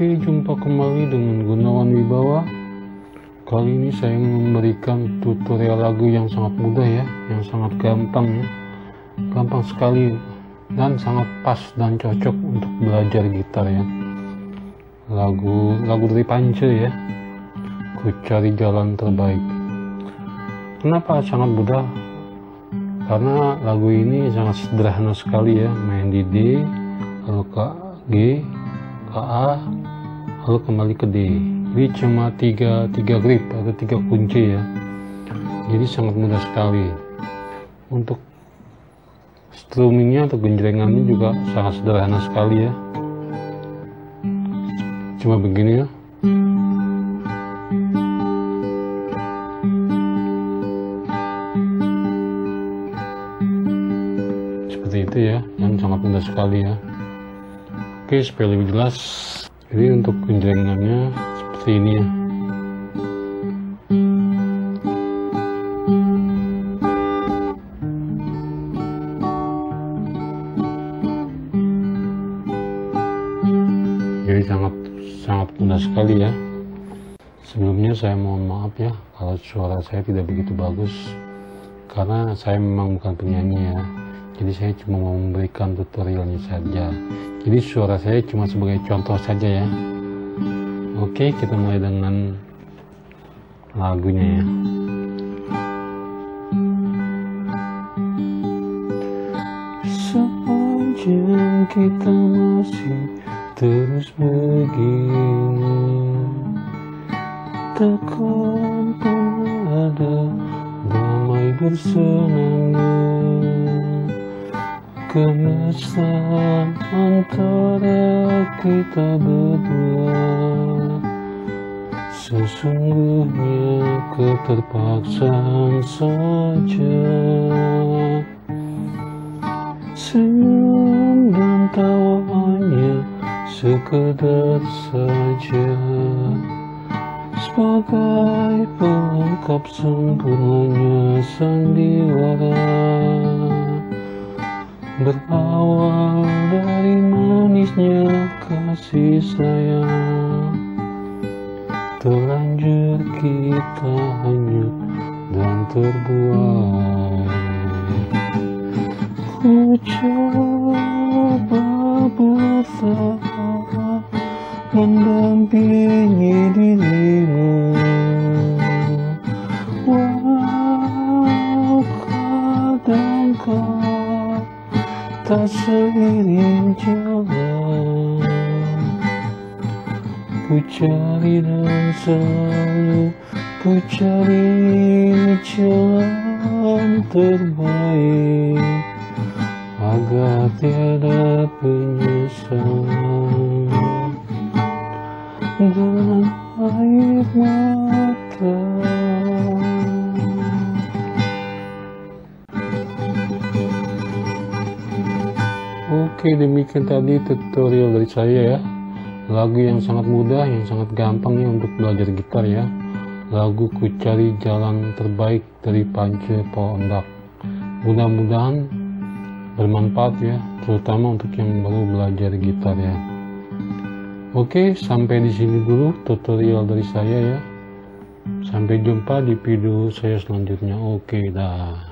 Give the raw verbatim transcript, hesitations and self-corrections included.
Oke, jumpa kembali dengan Gunawan Wibawa. Kali ini saya memberikan tutorial lagu yang sangat mudah ya, yang sangat gampang ya, gampang sekali dan sangat pas dan cocok untuk belajar gitar ya. Lagu lagu dari Pance ya, Ku Cari Jalan Terbaik. Kenapa sangat mudah? Karena lagu ini sangat sederhana sekali ya, main di D, lalu ke G, ke A, lalu kembali ke D. Jadi cuma tiga tiga grip atau tiga kunci ya. Jadi sangat mudah sekali. Untuk strummingnya atau genjrengannya juga sangat sederhana sekali ya. Cuma begini ya. Seperti itu ya, yang sangat mudah sekali ya. Oke, supaya lebih jelas, jadi untuk genjrengannya seperti ini ya. Jadi sangat sangat mudah sekali ya. Sebelumnya saya mohon maaf ya kalau suara saya tidak begitu bagus, karena saya memang bukan penyanyi ya. Jadi saya cuma mau memberikan tutorialnya saja. Jadi suara saya cuma sebagai contoh saja ya. Oke, kita mulai dengan lagunya ya. Sepanjang kita masih terus begini, takkan pernah ada damai bersenang. Kemesraan antara kita berdua sesungguhnya keterpaksaan saja. Senyum dan tawa hanya sekedar saja, sebagai pelengkap sempurnanya sandiwara. Berawal dari manisnya kasih sayang, terlanjur kita hanyut dan terbuai. Ku coba bertahan mendampingi dirimu, walau kadang kau tak seiring jalan. Ku cari dan selalu ku cari jalan terbaik, agar tiada penyesalan. Dan air mata Oke, demikian tadi tutorial dari saya ya. Lagu yang sangat mudah, yang sangat gampang ya untuk belajar gitar ya. Lagu Ku Cari Jalan Terbaik dari Pance Pondaag. Mudah-mudahan bermanfaat ya, terutama untuk yang baru belajar gitar ya. Oke, sampai di sini dulu tutorial dari saya ya. Sampai jumpa di video saya selanjutnya. Oke, dah.